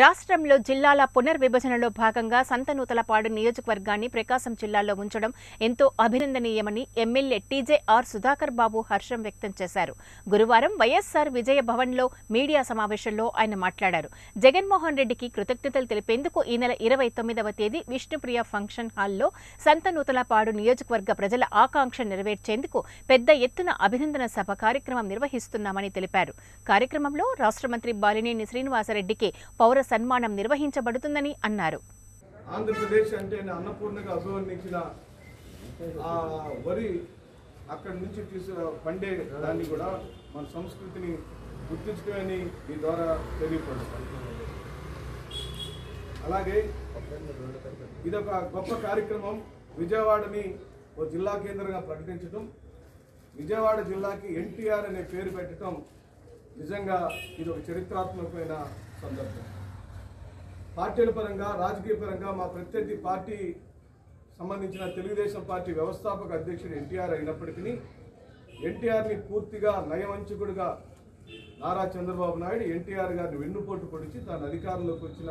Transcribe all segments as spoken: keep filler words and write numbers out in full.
రాష్ట్రంలో జిల్లాల పునర్విభజనలో భాగంగా సంతనూతలపాడు నియోజకవర్గాన్ని ప్రకాశం జిల్లాలో ఉంచడం ఎంతో అభినందనీయమని ఎమ్మెల్యే టీజేఆర్ సుధాకర్ బాబు హర్షం వ్యక్తం చేశారు. గురువారం వైఎస్ఆర్ విజయ భవన్లో మీడియా సమావేశంలో ఆయన మాట్లాడారు. జగన్ మోహన్ రెడ్డికి కృతజ్ఞతలు తెలిపేందుకు ఈ నెల ఇరవై తొమ్మిదవ తేదీ విష్ణుప్రియ ఫంక్షన్ హాల్లో సంతనూతలపాడు నియోజకవర్గ ప్రజల ఆకాంక్ష నెరవేర్చేందుకు పెద్ద ఎత్తున అభినందన సభ కార్యక్రమం నిర్వహిస్తున్నామని తెలిపారు. కార్యక్రమంలో రాష్ట్ర మంత్రి బాలినేని శ్రీనివాసరెడ్డికి పౌర సన్మానం నిర్వహించబడుతుందని అన్నారు. ఆంధ్రప్రదేశ్ అంటే అన్నపూర్ణకు అభివర్ణించిన ఆ వరి అక్కడ నుంచి తీసుకు పండే దాన్ని కూడా మన సంస్కృతిని గుర్తించుకోని ఈ ద్వారా తెలియపడతాం. అలాగే ఇదొక గొప్ప కార్యక్రమం. విజయవాడని ఓ జిల్లా కేంద్రంగా ప్రకటించడం, విజయవాడ జిల్లాకి ఎన్టీఆర్ అనే పేరు పెట్టడం నిజంగా ఇది ఒక చరిత్రాత్మకమైన సందర్భం. పార్టీల పరంగా రాజకీయ పరంగా మా ప్రత్యర్థి పార్టీ సంబంధించిన తెలుగుదేశం పార్టీ వ్యవస్థాపక అధ్యక్షుడు ఎన్టీఆర్ అయినప్పటికీ ఎన్టీఆర్ని పూర్తిగా నయవంచకుడుగా నారా చంద్రబాబు నాయుడు ఎన్టీఆర్ గారిని వెన్నుపోటు పొడిచి తన అధికారంలోకి వచ్చిన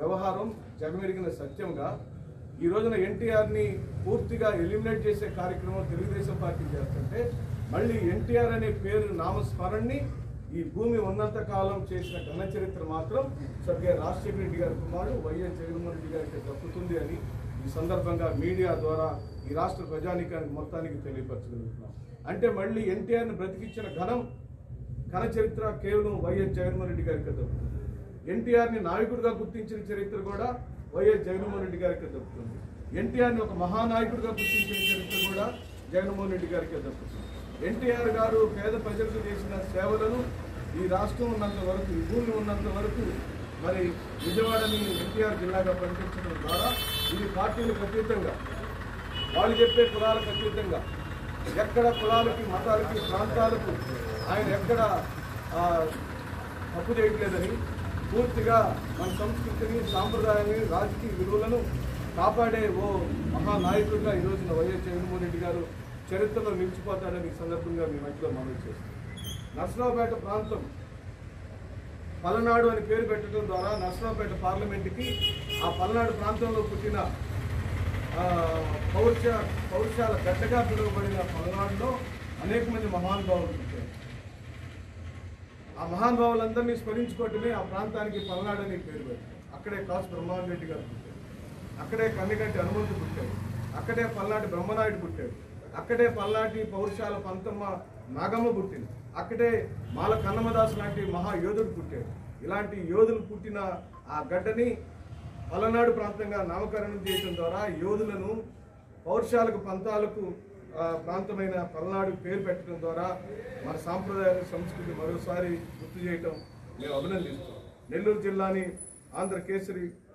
వ్యవహారం జగమెరిగిన సత్యంగా ఈ రోజున ఎన్టీఆర్ని పూర్తిగా ఎలిమినేట్ చేసే కార్యక్రమం తెలుగుదేశం పార్టీ చేస్తుంటే మళ్ళీ ఎన్టీఆర్ అనే పేరు నామస్మరణని ఈ భూమి ఉన్నంత కాలం చేసిన ఘన చరిత్ర మాత్రం స్వర్గీయ రాజశేఖర రెడ్డి గారి కుమారుడు వైఎస్ జగన్మోహన్ రెడ్డి గారికి దక్కుతుంది అని ఈ సందర్భంగా మీడియా ద్వారా ఈ రాష్ట్ర ప్రజానీకానికి మొత్తానికి తెలియపరచగలుగుతున్నాం. అంటే మళ్ళీ ఎన్టీఆర్ని బ్రతికించిన ఘనం ఘన చరిత్ర కేవలం వైఎస్ జగన్మోహన్ రెడ్డి గారికి దక్కుతుంది. ఎన్టీఆర్ని నాయకుడిగా గుర్తించిన చరిత్ర కూడా వైఎస్ జగన్మోహన్ రెడ్డి గారికి దక్కుతుంది. ఎన్టీఆర్ని ఒక మహానాయకుడిగా గుర్తించిన చరిత్ర కూడా జగన్మోహన్ రెడ్డి గారికి దక్కుతుంది. ఎన్టీఆర్ గారు పేద ప్రజలకు చేసిన సేవలను ఈ రాష్ట్రం ఉన్నంత వరకు ఈ భూమి ఉన్నంత వరకు మరి విజయవాడని ఎన్టీఆర్ జిల్లాగా ప్రకటించడం ద్వారా ఇది పార్టీలకు అతీతంగా వాళ్ళు చెప్పే కులాలకు అతీతంగా ఎక్కడ కులాలకి మతాలకి ప్రాంతాలకు ఆయన ఎక్కడ తప్పు చేయట్లేదని పూర్తిగా మన సంస్కృతిని సాంప్రదాయాన్ని రాజకీయ విలువలను కాపాడే ఓ మహానాయకుడిగా ఈరోజున వైఎస్ జగన్మోహన్ రెడ్డి గారు చరిత్రలో నిలిచిపోతాడని సందర్భంగా మీ మధ్యలో మనవి చేస్తాం. నర్సరావుపేట ప్రాంతం పలనాడు అని పేరు పెట్టడం ద్వారా నర్సరావుపేట పార్లమెంటుకి ఆ పలనాడు ప్రాంతంలో పుట్టిన పౌరుష పౌరుషాల గడ్డగా పిలువబడిన పలనాడులో అనేక మంది మహానుభావులు పుట్టారు. ఆ మహానుభావులందరినీ స్మరించుకోవటమే ఆ ప్రాంతానికి పలనాడు అని పేరు పెట్టారు. అక్కడే కాసు బ్రహ్మాన్ రెడ్డి గారు పుట్టారు, అక్కడే కన్నిగంటి హనుమంతుడు పుట్టాడు, అక్కడే పల్నాటి బ్రహ్మనాయుడు పుట్టాడు, అక్కడే పల్నాటి పౌరుషాల పంతమ్మ నాగమ్మ పుట్టింది, అక్కడే మాల కన్నమదాస్ లాంటి మహాయోధుడు పుట్టాడు. ఇలాంటి యోధులు పుట్టిన ఆ గడ్డని పలనాడు ప్రాంతంగా నామకరణం చేయడం ద్వారా యోధులను పౌరుషాలకు పంతాలకు ప్రాంతమైన పలనాడు పేరు పెట్టడం ద్వారా మన సాంప్రదాయ సంస్కృతి మరోసారి గుర్తు చేయటం మేము అభినందిస్తాం. నెల్లూరు జిల్లాని ఆంధ్ర కేసరి